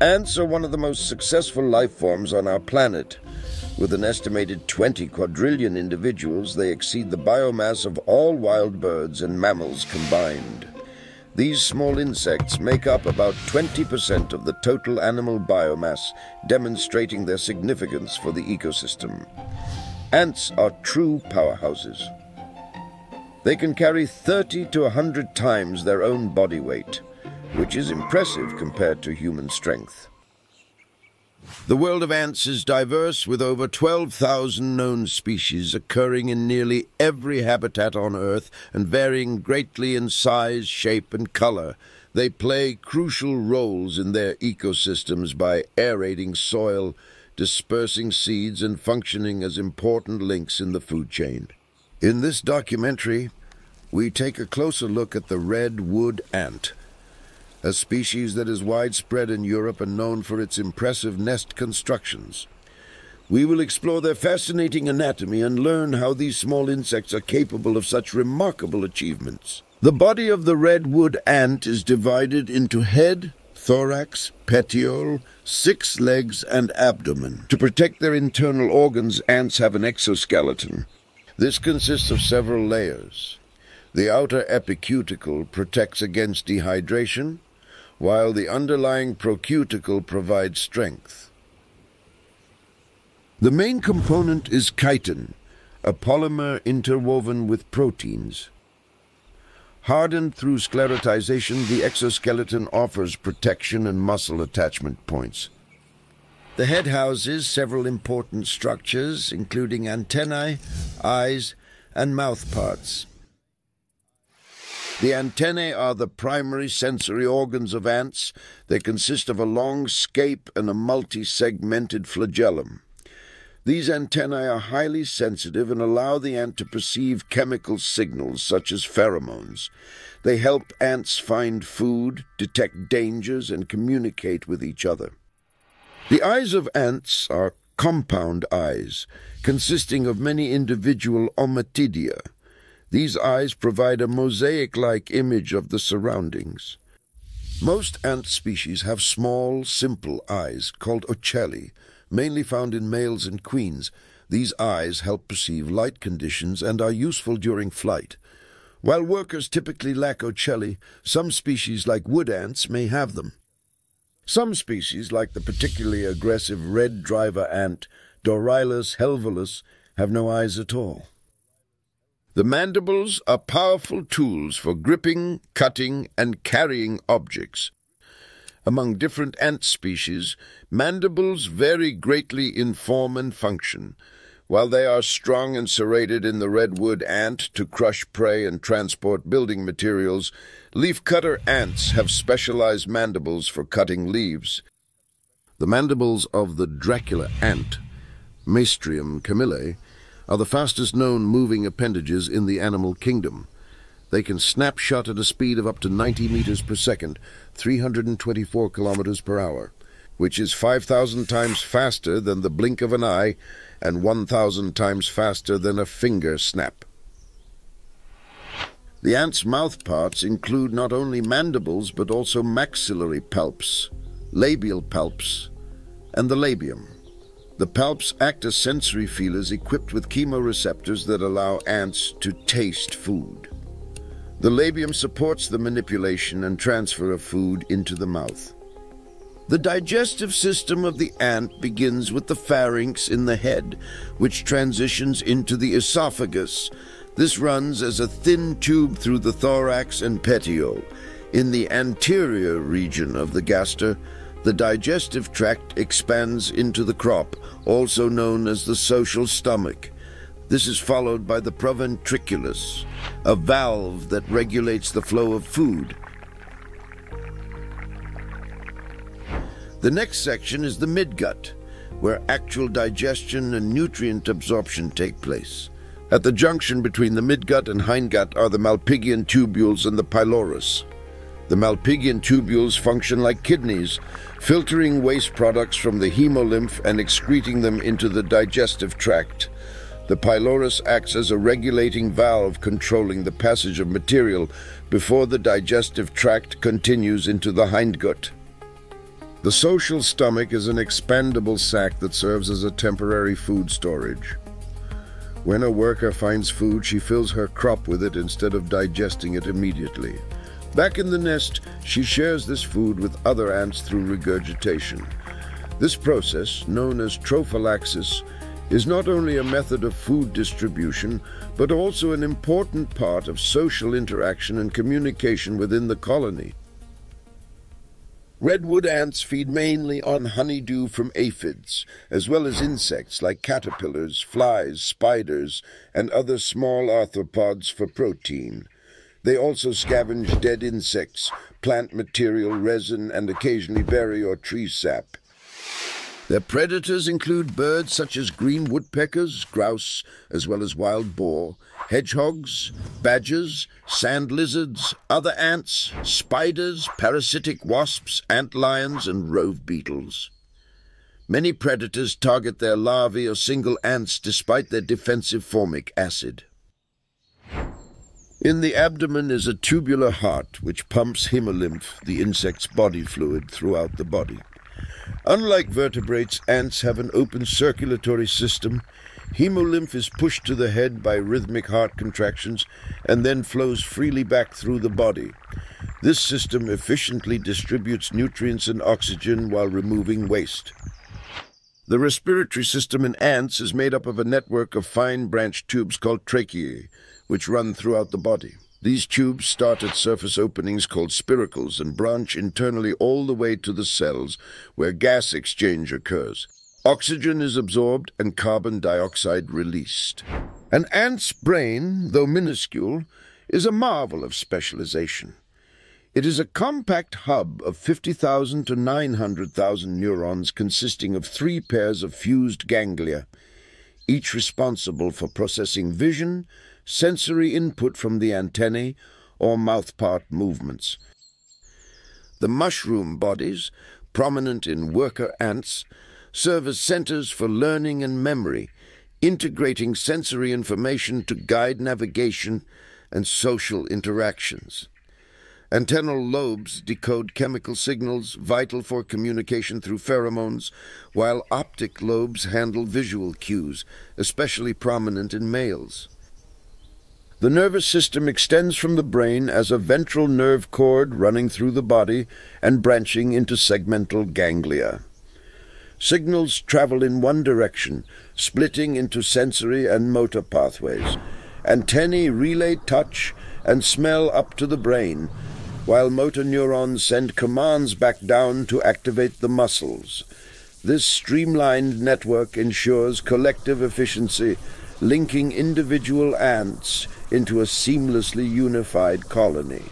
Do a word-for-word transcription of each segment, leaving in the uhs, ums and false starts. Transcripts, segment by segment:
Ants are one of the most successful life forms on our planet. With an estimated twenty quadrillion individuals, they exceed the biomass of all wild birds and mammals combined. These small insects make up about twenty percent of the total animal biomass, demonstrating their significance for the ecosystem. Ants are true powerhouses. They can carry thirty to one hundred times their own body weight, which is impressive compared to human strength. The world of ants is diverse, with over twelve thousand known species occurring in nearly every habitat on Earth and varying greatly in size, shape, and color. They play crucial roles in their ecosystems by aerating soil, dispersing seeds, and functioning as important links in the food chain. In this documentary, we take a closer look at the red wood ant, a species that is widespread in Europe and known for its impressive nest constructions. We will explore their fascinating anatomy and learn how these small insects are capable of such remarkable achievements. The body of the red wood ant is divided into head, thorax, petiole, six legs, and abdomen. To protect their internal organs, ants have an exoskeleton. This consists of several layers. The outer epicuticle protects against dehydration, while the underlying procuticle provides strength. The main component is chitin, a polymer interwoven with proteins. Hardened through sclerotization, the exoskeleton offers protection and muscle attachment points. The head houses several important structures, including antennae, eyes, and mouth parts. The antennae are the primary sensory organs of ants. They consist of a long scape and a multi-segmented flagellum. These antennae are highly sensitive and allow the ant to perceive chemical signals such as pheromones. They help ants find food, detect dangers, and communicate with each other. The eyes of ants are compound eyes, consisting of many individual omatidia. These eyes provide a mosaic-like image of the surroundings. Most ant species have small, simple eyes, called ocelli, mainly found in males and queens. These eyes help perceive light conditions and are useful during flight. While workers typically lack ocelli, some species like wood ants may have them. Some species, like the particularly aggressive red driver ant, Dorylus helvulus, have no eyes at all. The mandibles are powerful tools for gripping, cutting, and carrying objects. Among different ant species, mandibles vary greatly in form and function. While they are strong and serrated in the redwood ant to crush prey and transport building materials, leafcutter ants have specialized mandibles for cutting leaves. The mandibles of the Dracula ant, Mystrium camillae, are the fastest-known moving appendages in the animal kingdom. They can snap shut at a speed of up to ninety meters per second, three hundred twenty-four kilometers per hour, which is five thousand times faster than the blink of an eye and one thousand times faster than a finger snap. The ant's mouth parts include not only mandibles but also maxillary palps, labial palps, and the labium. The palps act as sensory feelers equipped with chemoreceptors that allow ants to taste food. The labium supports the manipulation and transfer of food into the mouth. The digestive system of the ant begins with the pharynx in the head, which transitions into the esophagus. This runs as a thin tube through the thorax and petiole. In the anterior region of the gaster, the digestive tract expands into the crop, also known as the social stomach. This is followed by the proventriculus, a valve that regulates the flow of food. The next section is the midgut, where actual digestion and nutrient absorption take place. At the junction between the midgut and hindgut are the malpighian tubules and the pylorus. The malpighian tubules function like kidneys, filtering waste products from the hemolymph and excreting them into the digestive tract. The pylorus acts as a regulating valve controlling the passage of material before the digestive tract continues into the hindgut. The social stomach is an expandable sac that serves as a temporary food storage. When a worker finds food, she fills her crop with it instead of digesting it immediately. Back in the nest, she shares this food with other ants through regurgitation. This process, known as trophallaxis, is not only a method of food distribution, but also an important part of social interaction and communication within the colony. Redwood ants feed mainly on honeydew from aphids, as well as insects like caterpillars, flies, spiders, and other small arthropods for protein. They also scavenge dead insects, plant material, resin, and occasionally berry or tree sap. Their predators include birds such as green woodpeckers, grouse, as well as wild boar, hedgehogs, badgers, sand lizards, other ants, spiders, parasitic wasps, antlions, and rove beetles. Many predators target their larvae or single ants despite their defensive formic acid. In the abdomen is a tubular heart which pumps hemolymph, the insect's body fluid, throughout the body. Unlike vertebrates, ants have an open circulatory system. Hemolymph is pushed to the head by rhythmic heart contractions and then flows freely back through the body. This system efficiently distributes nutrients and oxygen while removing waste. The respiratory system in ants is made up of a network of fine branched tubes called tracheae, which run throughout the body. These tubes start at surface openings called spiracles and branch internally all the way to the cells, where gas exchange occurs. Oxygen is absorbed and carbon dioxide released. An ant's brain, though minuscule, is a marvel of specialization. It is a compact hub of fifty thousand to nine hundred thousand neurons consisting of three pairs of fused ganglia, each responsible for processing vision, sensory input from the antennae, or mouthpart movements. The mushroom bodies, prominent in worker ants, serve as centers for learning and memory, integrating sensory information to guide navigation and social interactions. Antennal lobes decode chemical signals vital for communication through pheromones, while optic lobes handle visual cues, especially prominent in males. The nervous system extends from the brain as a ventral nerve cord running through the body and branching into segmental ganglia. Signals travel in one direction, splitting into sensory and motor pathways. Antennae relay touch and smell up to the brain, while motor neurons send commands back down to activate the muscles. This streamlined network ensures collective efficiency, linking individual ants into a seamlessly unified colony.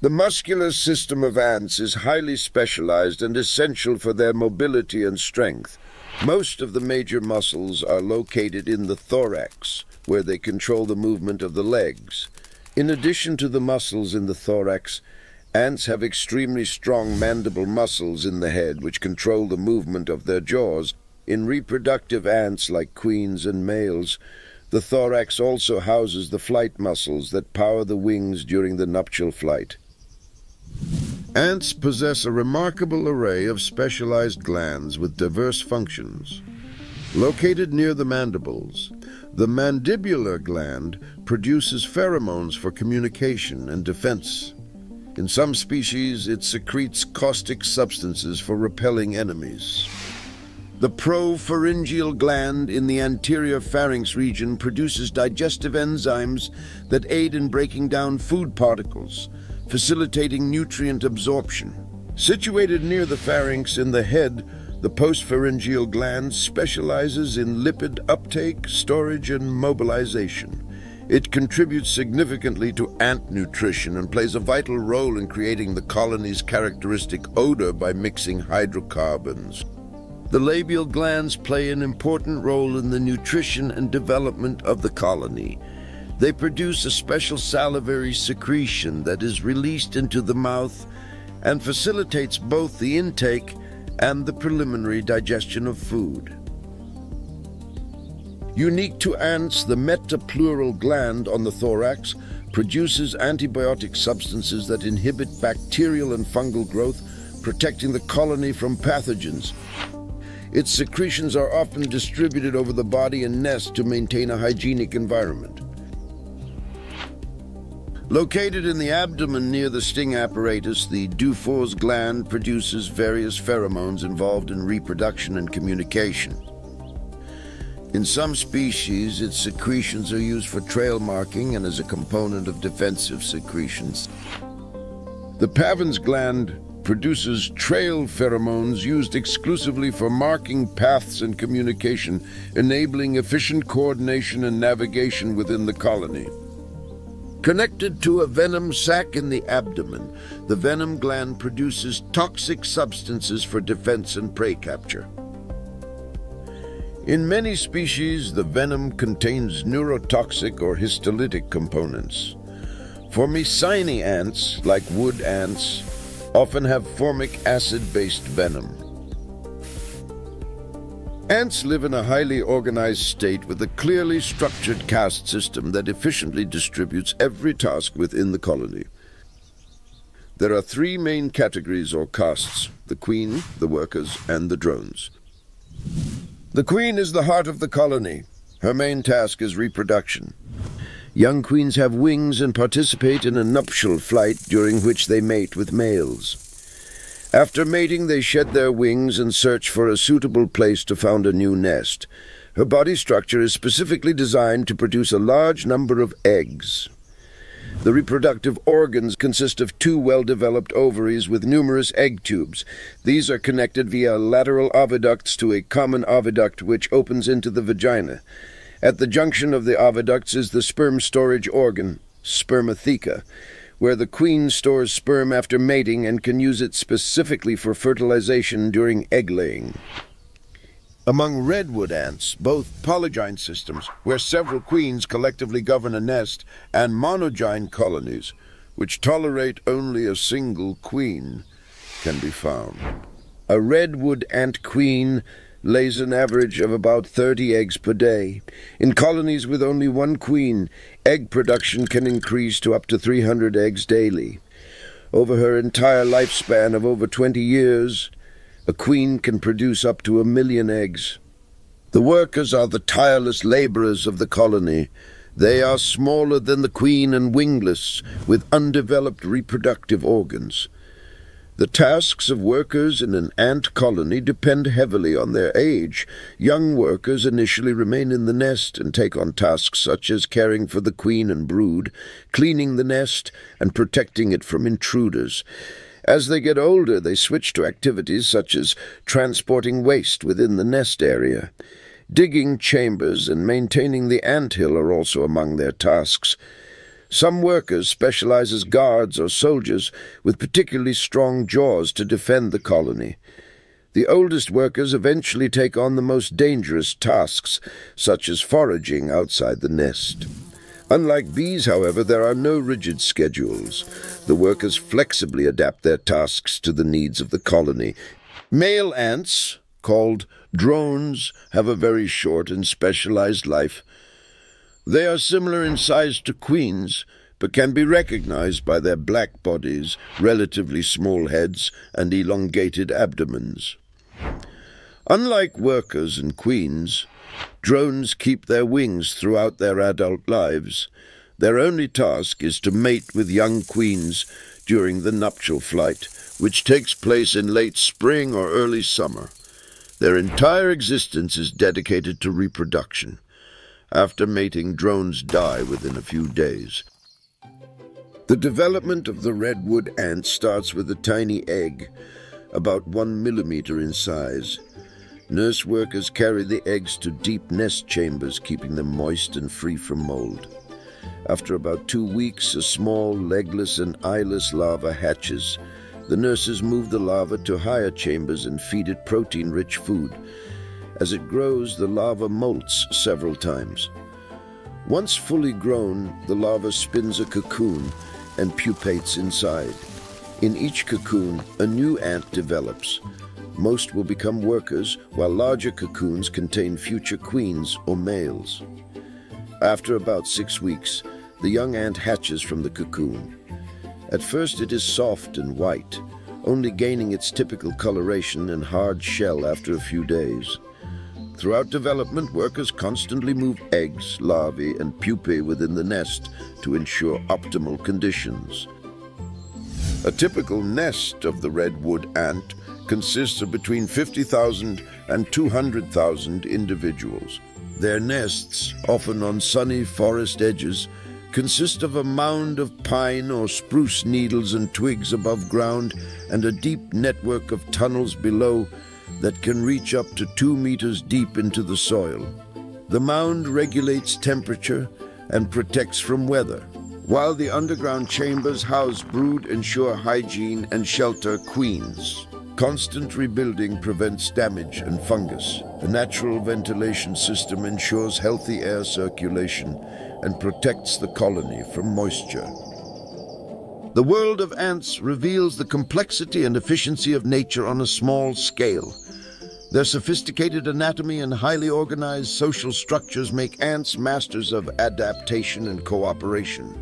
The muscular system of ants is highly specialized and essential for their mobility and strength. Most of the major muscles are located in the thorax, where they control the movement of the legs. In addition to the muscles in the thorax, ants have extremely strong mandible muscles in the head, which control the movement of their jaws. In reproductive ants like queens and males, the thorax also houses the flight muscles that power the wings during the nuptial flight. Ants possess a remarkable array of specialized glands with diverse functions. Located near the mandibles, the mandibular gland produces pheromones for communication and defense. In some species, it secretes caustic substances for repelling enemies. The propharyngeal gland in the anterior pharynx region produces digestive enzymes that aid in breaking down food particles, facilitating nutrient absorption. Situated near the pharynx in the head, the postpharyngeal gland specializes in lipid uptake, storage, and mobilization. It contributes significantly to ant nutrition and plays a vital role in creating the colony's characteristic odor by mixing hydrocarbons. The labial glands play an important role in the nutrition and development of the colony. They produce a special salivary secretion that is released into the mouth and facilitates both the intake and the preliminary digestion of food. Unique to ants, the metapleural gland on the thorax produces antibiotic substances that inhibit bacterial and fungal growth, protecting the colony from pathogens. Its secretions are often distributed over the body and nest to maintain a hygienic environment. Located in the abdomen near the sting apparatus, the Dufour's gland produces various pheromones involved in reproduction and communication. In some species, its secretions are used for trail marking and as a component of defensive secretions. The Pavan's gland produces trail pheromones used exclusively for marking paths and communication, enabling efficient coordination and navigation within the colony. Connected to a venom sac in the abdomen, the venom gland produces toxic substances for defense and prey capture. In many species, the venom contains neurotoxic or histolytic components. Formicinae ants, like wood ants, often have formic acid-based venom. Ants live in a highly organized state with a clearly structured caste system that efficiently distributes every task within the colony. There are three main categories or castes: the queen, the workers, and the drones. The queen is the heart of the colony. Her main task is reproduction. Young queens have wings and participate in a nuptial flight during which they mate with males. After mating, they shed their wings and search for a suitable place to found a new nest. Her body structure is specifically designed to produce a large number of eggs. The reproductive organs consist of two well-developed ovaries with numerous egg tubes. These are connected via lateral oviducts to a common oviduct which opens into the vagina. At the junction of the oviducts is the sperm storage organ, spermatheca, where the queen stores sperm after mating and can use it specifically for fertilization during egg-laying. Among redwood ants, both polygyne systems, where several queens collectively govern a nest, and monogyne colonies, which tolerate only a single queen, can be found. A redwood ant queen lays an average of about thirty eggs per day. In colonies with only one queen, egg production can increase to up to three hundred eggs daily. Over her entire lifespan of over twenty years, a queen can produce up to a million eggs. The workers are the tireless laborers of the colony. They are smaller than the queen and wingless, with undeveloped reproductive organs. The tasks of workers in an ant colony depend heavily on their age. Young workers initially remain in the nest and take on tasks such as caring for the queen and brood, cleaning the nest, and protecting it from intruders. As they get older, they switch to activities such as transporting waste within the nest area. Digging chambers and maintaining the anthill are also among their tasks. Some workers specialize as guards or soldiers with particularly strong jaws to defend the colony. The oldest workers eventually take on the most dangerous tasks, such as foraging outside the nest. Unlike bees, however, there are no rigid schedules. The workers flexibly adapt their tasks to the needs of the colony. Male ants, called drones, have a very short and specialized life. They are similar in size to queens, but can be recognized by their black bodies, relatively small heads, and elongated abdomens. Unlike workers and queens, drones keep their wings throughout their adult lives. Their only task is to mate with young queens during the nuptial flight, which takes place in late spring or early summer. Their entire existence is dedicated to reproduction. After mating, drones die within a few days. The development of the redwood ant starts with a tiny egg, about one millimeter in size. Nurse workers carry the eggs to deep nest chambers, keeping them moist and free from mold. After about two weeks, a small, legless and eyeless larva hatches. The nurses move the larva to higher chambers and feed it protein-rich food. As it grows, the larva molts several times. Once fully grown, the larva spins a cocoon and pupates inside. In each cocoon, a new ant develops. Most will become workers, while larger cocoons contain future queens or males. After about six weeks, the young ant hatches from the cocoon. At first it is soft and white, only gaining its typical coloration and hard shell after a few days. Throughout development, workers constantly move eggs, larvae, and pupae within the nest to ensure optimal conditions. A typical nest of the redwood ant consists of between fifty thousand and two hundred thousand individuals. Their nests, often on sunny forest edges, consist of a mound of pine or spruce needles and twigs above ground and a deep network of tunnels below that can reach up to two meters deep into the soil. The mound regulates temperature and protects from weather, while the underground chambers house brood, ensure hygiene, and shelter queens. Constant rebuilding prevents damage and fungus. The natural ventilation system ensures healthy air circulation and protects the colony from moisture. The world of ants reveals the complexity and efficiency of nature on a small scale. Their sophisticated anatomy and highly organized social structures make ants masters of adaptation and cooperation.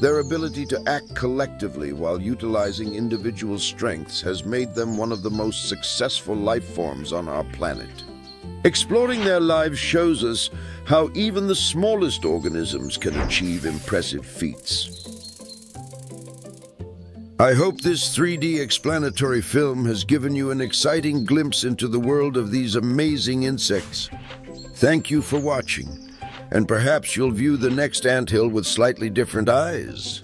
Their ability to act collectively while utilizing individual strengths has made them one of the most successful life forms on our planet. Exploring their lives shows us how even the smallest organisms can achieve impressive feats. I hope this three D explanatory film has given you an exciting glimpse into the world of these amazing insects. Thank you for watching, and perhaps you'll view the next anthill with slightly different eyes.